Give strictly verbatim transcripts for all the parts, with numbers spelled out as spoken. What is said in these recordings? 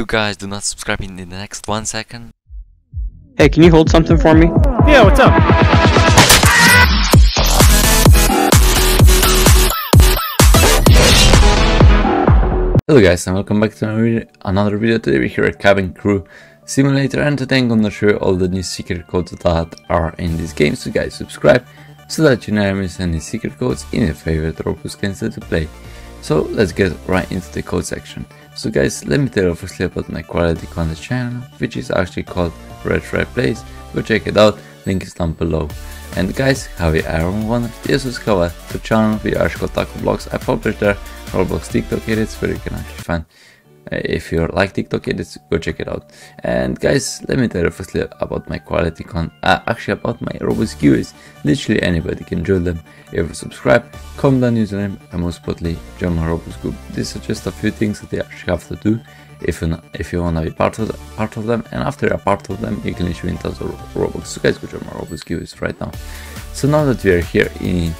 you guys do not subscribe in the next one second. Hey, can you hold something for me? Yeah, what's up? Hello guys, and welcome back to another video. Today we're here at Cabin Crew Simulator, and today I'm gonna show you all the new secret codes that are in this game. So guys, subscribe so that you never miss any secret codes in your favorite Roblox games that you play. So let's get right into the code section. So guys, let me tell you firstly about my quality content channel, which is actually called RedTritePlays. Go check it out, link is down below. And guys, have you ever wanted to subscribe to the channel? We are called TacoBlocks. I publish there Roblox TikTok edits where you can actually find uh, if you like TikTok edits, go check it out. And guys, let me tell you firstly about my quality con uh, actually about my Roblox giveaways. Literally anybody can join them if you subscribe, comment down username, and most importantly join my Roblox group. These are just a few things that you actually have to do if you not, if you wanna be part of the, part of them, and after you're part of them, you can literally win thousands of Robux. So guys, go join my Robux giveaways right now. So now that we are here in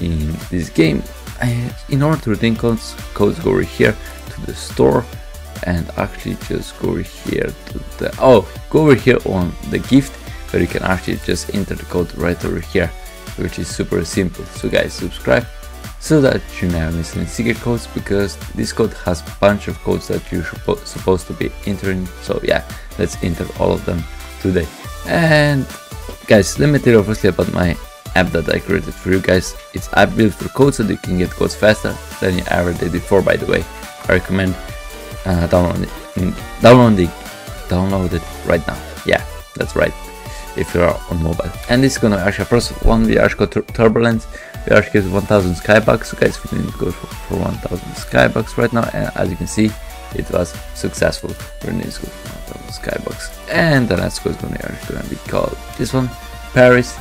in this game, I, in order to redeem codes, codes go over here to the store, and actually just go over here to the oh, go over here on the gift, where you can actually just enter the code right over here, which is super simple. So guys, subscribe so that you never miss any secret codes, because this code has a bunch of codes that you're supposed to be entering. So yeah, let's enter all of them today. And guys, let me tell you firstly about my app that I created for you guys. It's app built for codes so that you can get codes faster than you ever did before. By the way, I recommend uh, download it, download it, download it right now. Yeah, that's right, if you are on mobile. And this is gonna actually first one, we actually got turbulence, we actually get one thousand skybucks. So guys, we need to go for, for one thousand skybucks right now, and as you can see, it was successful. We need to go for one thousand skybucks, and the next code is gonna actually gonna be called this one, Paris.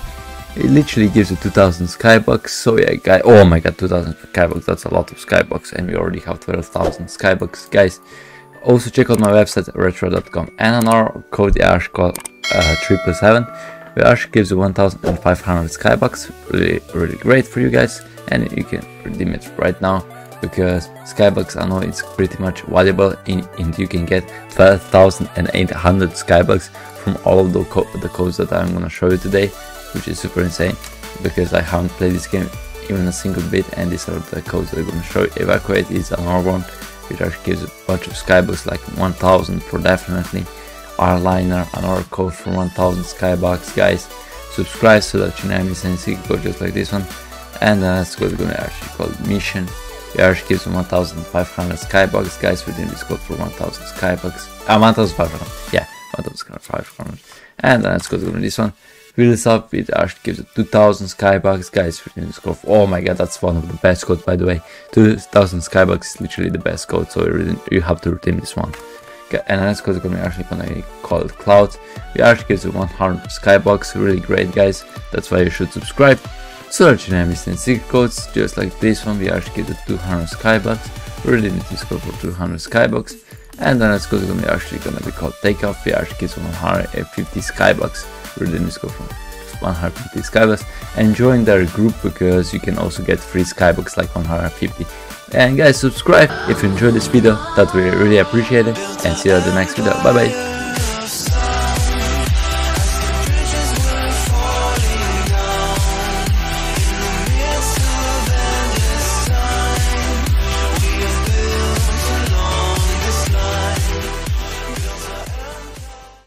It literally gives you two thousand skybucks. So yeah, guys, oh my god, two thousand skybucks, that's a lot of skybucks, and we already have twelve thousand skybucks, guys. Also check out my website redtrite dot com, and on our code the Ash called uh, triple seven, which gives you one thousand five hundred skybucks. Really, really great for you guys, and you can redeem it right now, because skybucks, I know it's pretty much valuable, in, and you can get twelve thousand eight hundred skybucks from all of the, co the codes that I'm gonna show you today, which is super insane, because I haven't played this game even a single bit, and these are the codes that I'm gonna show you. Evacuate is another one, which actually gives a bunch of skybucks, like one thousand for definitely. Airliner, another code for one thousand skybucks. Guys, subscribe so that you never miss any secret code just like this one. And the next code is going to actually called Mission. It actually gives one thousand five hundred skybucks. Guys, within this code for one thousand skybucks. Ah, one thousand five hundred. Yeah, one thousand five hundred. And the next code is going to this one, Wheels Up. It actually gives it two thousand skybucks. Guys, within this code, oh my god, that's one of the best codes, by the way. two thousand skybucks is literally the best code, so you have to redeem this one. And that's because we're actually gonna call it Clouds. We actually gives you one hundred skybox. Really great, guys, that's why you should subscribe so that you never miss any secret codes just like this one. We actually give you two hundred skybox. We really need this code for two hundred skybox. And then that's because we're gonna actually gonna be called Takeoff. We actually gives you one hundred fifty skybox. We really need this code for one hundred fifty skybox, and join their group, because you can also get free skybox like one hundred fifty. And guys, subscribe if you enjoyed this video, that we really appreciate it, and see you at the next video. Bye bye.